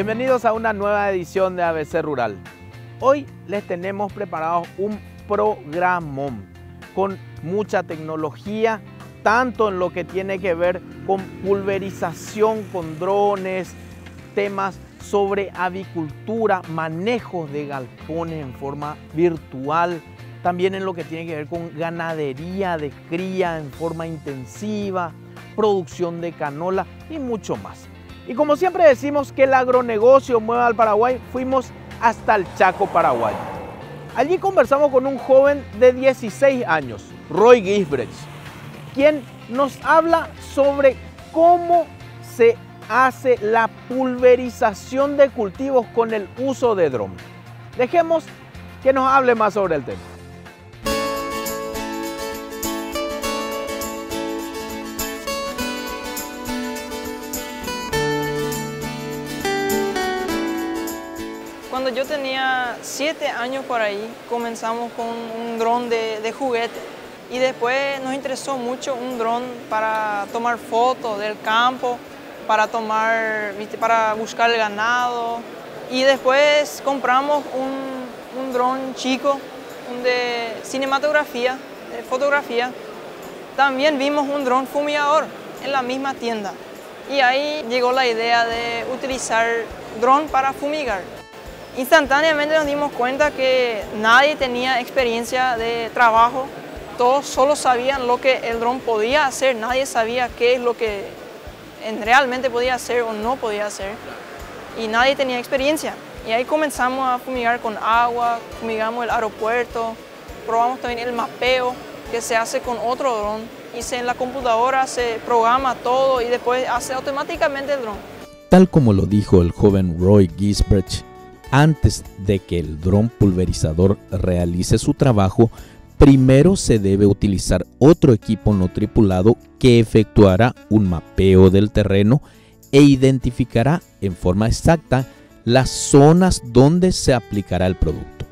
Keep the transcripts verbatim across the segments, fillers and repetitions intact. Bienvenidos a una nueva edición de A B C Rural. Hoy les tenemos preparados un programón con mucha tecnología, tanto en lo que tiene que ver con pulverización con drones, temas sobre avicultura, manejos de galpones en forma virtual, también en lo que tiene que ver con ganadería de cría en forma intensiva, producción de canola y mucho más. Y como siempre decimos que el agronegocio mueve al Paraguay, fuimos hasta el Chaco paraguayo. Allí conversamos con un joven de dieciséis años, Roy Giesbrecht, quien nos habla sobre cómo se hace la pulverización de cultivos con el uso de dron. Dejemos que nos hable más sobre el tema. Cuando yo tenía siete años por ahí, comenzamos con un dron de, de juguete y después nos interesó mucho un dron para tomar fotos del campo, para, tomar, para buscar el ganado, y después compramos un, un dron chico un de cinematografía, de fotografía. También vimos un dron fumigador en la misma tienda y ahí llegó la idea de utilizar dron para fumigar. Instantáneamente nos dimos cuenta que nadie tenía experiencia de trabajo, todos solo sabían lo que el dron podía hacer, nadie sabía qué es lo que realmente podía hacer o no podía hacer, y nadie tenía experiencia. Y ahí comenzamos a fumigar con agua, fumigamos el aeropuerto, probamos también el mapeo que se hace con otro dron, y se, en la computadora se programa todo y después hace automáticamente el dron. Tal como lo dijo el joven Roy Giesbrecht, antes de que el dron pulverizador realice su trabajo, primero se debe utilizar otro equipo no tripulado que efectuará un mapeo del terreno e identificará en forma exacta las zonas donde se aplicará el producto.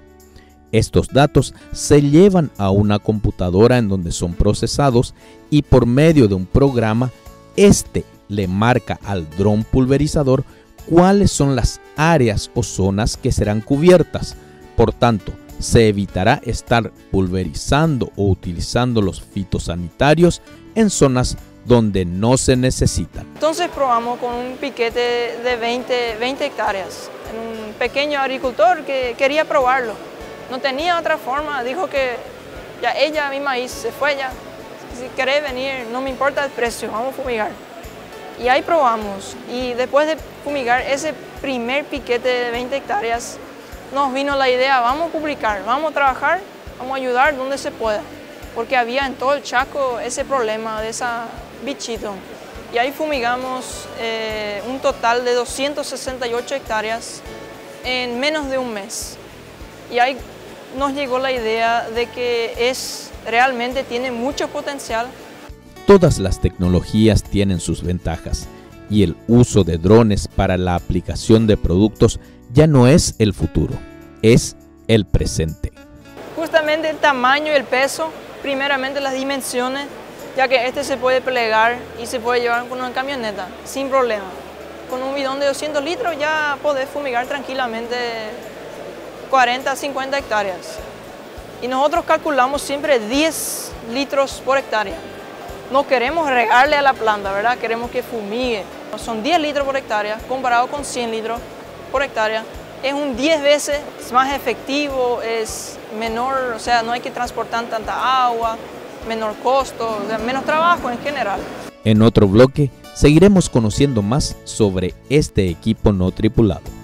Estos datos se llevan a una computadora en donde son procesados y por medio de un programa, este le marca al dron pulverizador cuáles son las áreas o zonas que serán cubiertas. Por tanto, se evitará estar pulverizando o utilizando los fitosanitarios en zonas donde no se necesitan. Entonces probamos con un piquete de veinte, veinte hectáreas, en un pequeño agricultor que quería probarlo. No tenía otra forma, dijo que ya ella, mi maíz, se fue ya. Si querés venir, no me importa el precio, vamos a fumigar. Y ahí probamos, y después de fumigar ese primer piquete de veinte hectáreas, nos vino la idea, vamos a publicar, vamos a trabajar, vamos a ayudar donde se pueda, porque había en todo el Chaco ese problema de ese bichito. Y ahí fumigamos eh, un total de doscientas sesenta y ocho hectáreas en menos de un mes. Y ahí nos llegó la idea de que es, realmente tiene mucho potencial. Todas las tecnologías tienen sus ventajas y el uso de drones para la aplicación de productos ya no es el futuro, es el presente. Justamente el tamaño y el peso, primeramente las dimensiones, ya que este se puede plegar y se puede llevar con una camioneta sin problema. Con un bidón de doscientos litros ya podés fumigar tranquilamente cuarenta a cincuenta hectáreas. Y nosotros calculamos siempre diez litros por hectárea. No queremos regarle a la planta, ¿verdad? Queremos que fumigue. Son diez litros por hectárea, comparado con cien litros por hectárea. Es un diez veces más efectivo, es menor, o sea, no hay que transportar tanta agua, menor costo, o sea, menos trabajo en general. En otro bloque seguiremos conociendo más sobre este equipo no tripulado.